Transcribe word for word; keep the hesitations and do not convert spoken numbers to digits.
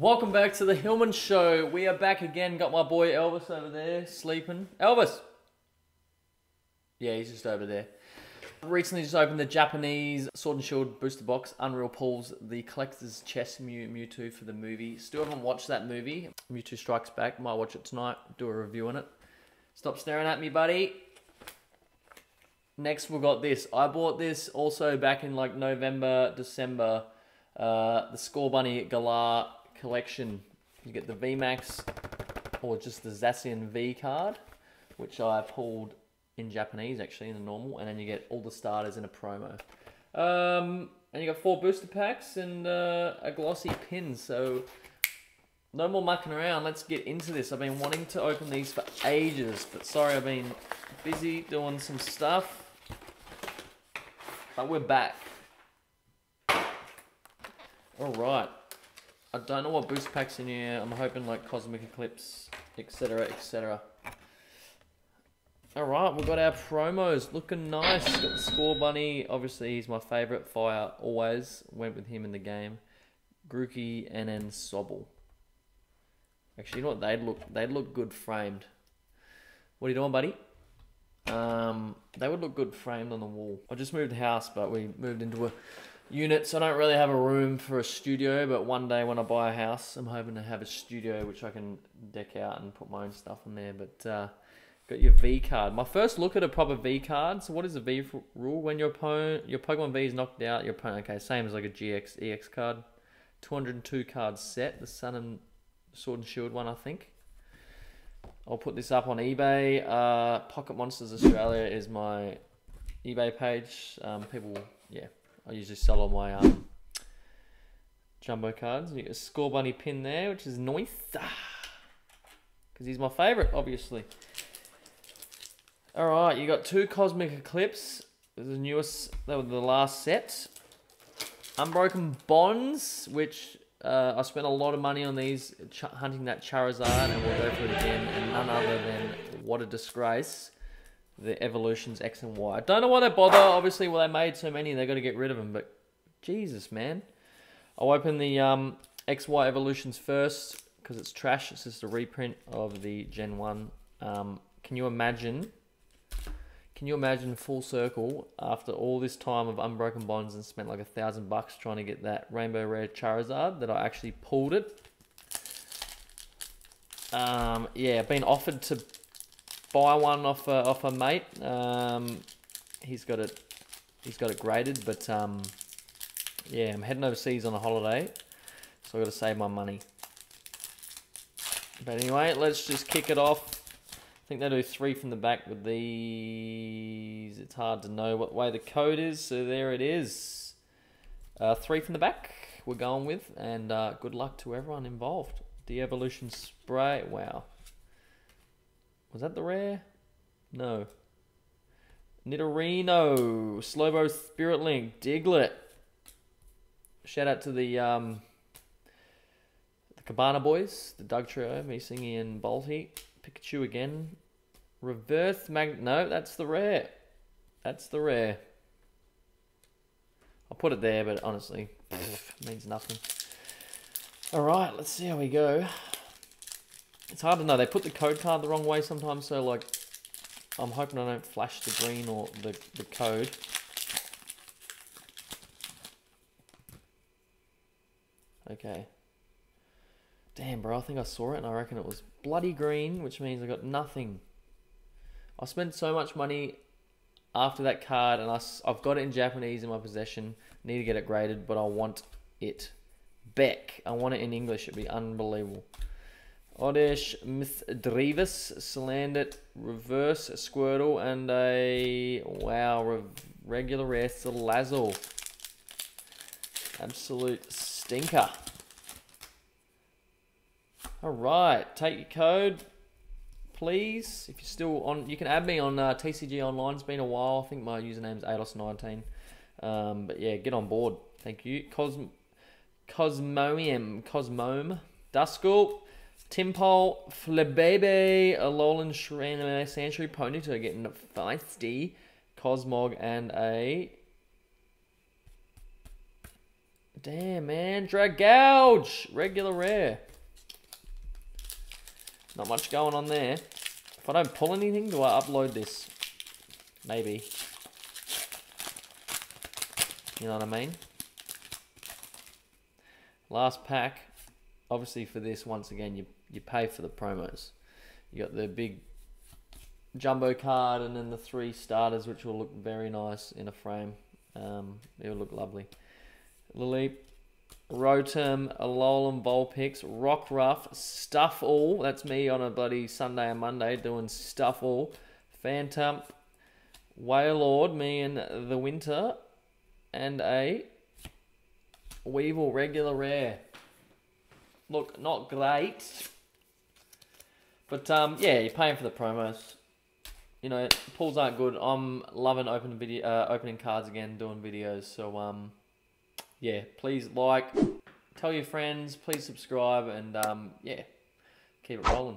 Welcome back to the Hillman Show. We are back again. Got my boy Elvis over there sleeping. Elvis! Yeah, he's just over there. Recently just opened the Japanese Sword and Shield booster box. Unreal pulls the collector's chest Mew, Mewtwo for the movie. Still haven't watched that movie. Mewtwo Strikes Back. Might watch it tonight. Do a review on it. Stop staring at me, buddy. Next, we've got this. I bought this also back in like November, December. Uh, the Scorbunny Galar collection. You get the V MAX or just the Zacian V card, which I pulled in Japanese, actually, in the normal, and then you get all the starters in a promo. Um, and you got four booster packs and uh, a glossy pin, so no more mucking around. Let's get into this. I've been wanting to open these for ages, but sorry, I've been busy doing some stuff. But we're back. Alright. I don't know what booster packs in here. I'm hoping like Cosmic Eclipse, et cetera, et cetera. Alright, we've got our promos looking nice. Got the Scorbunny, obviously he's my favourite, fire always, went with him in the game. Grookey and then Sobble. Actually, you know what, they'd look, they'd look good framed. What are you doing, buddy? Um, they would look good framed on the wall. I just moved house, but we moved into a unit, so I don't really have a room for a studio, but one day when I buy a house, I'm hoping to have a studio which I can deck out and put my own stuff in there, but uh, got your V card. My first look at a proper V card. So what is the V rule? When your opponent, your Pokemon V is knocked out, your opponent, okay, same as like a G X, E X card. two hundred and two card set, the Sun and Sword and Shield one, I think. I'll put this up on eBay. Uh, Pocket Monsters Australia is my eBay page. Um, people, yeah, I usually sell all my um, jumbo cards. You get a Scorbunny pin there, which is nice. Because he's my favourite, obviously. Alright, you got two Cosmic Eclipse, the newest, that was the last set. Unbroken Bonds, which uh, I spent a lot of money on these, ch hunting that Charizard, and we'll go through it again, and none other than, what a disgrace, the evolutions X and Y. I don't know why they bother, obviously, well, they made so many, they've got to get rid of them, but Jesus, man. I'll open the um, X Y evolutions first, because it's trash, it's just a reprint of the Gen one. Um, can you imagine... Can you imagine full circle after all this time of Unbroken Bonds and spent like a thousand bucks trying to get that Rainbow Rare Charizard that I actually pulled it? Um, yeah, I've been offered to buy one off a, off a mate. Um, he's got it, he's got it graded, but um, yeah, I'm heading overseas on a holiday, so I've got to save my money. But anyway, let's just kick it off. I think they do three from the back with these. It's hard to know what way the code is, so there it is. Uh, three from the back we're going with, and uh, good luck to everyone involved. De-evolution spray, wow. Was that the rare? No. Nidorino, Slowbro, Spirit Link, Diglett. Shout out to the um, the Cabana boys, the Doug Trio, Misingi and Balti. Pikachu again. Reverse Mag... No, that's the rare. That's the rare. I'll put it there, but honestly, pff, means nothing. Alright, let's see how we go. It's hard to know. They put the code card the wrong way sometimes, so, like, I'm hoping I don't flash the green or the, the code. Okay. Damn, bro, I think I saw it and I reckon it was bloody green, which means I got nothing. I spent so much money after that card, and I, I've got it in Japanese in my possession. Need to get it graded, but I want it back. I want it in English. It'd be unbelievable. Oddish, Misdreavis, Slandit, Reverse, Squirtle, and a, wow, re regular rare Salazzle. Absolute stinker. Alright, take your code, please. If you're still on, you can add me on uh, T C G Online. It's been a while. I think my username's A L O S nineteen. Um, but yeah, get on board. Thank you. Cosm Cosmome, Cosmome, Duskull, Timpole, Flabebe, Alolan Shran, Sanctuary Ponyta, getting feisty, Cosmog, and a Damn, man. Dragouge! Regular rare. Not much going on there. If I don't pull anything, do I upload this? Maybe. You know what I mean? Last pack. Obviously for this, once again, you, you pay for the promos. You got the big jumbo card and then the three starters, which will look very nice in a frame. Um, it'll look lovely. Lilip, Rotom, Alolan Vulpix, Rockruff, Stufful. That's me on a bloody Sunday and Monday doing Stufful. Phantump, Wailord, me in the winter, and a Weevil regular rare. Look, not great. But um, yeah, you're paying for the promos. You know, pulls aren't good. I'm loving open video, uh, opening cards again, doing videos. So um, yeah, please like, tell your friends, please subscribe, and um, yeah, keep it rolling.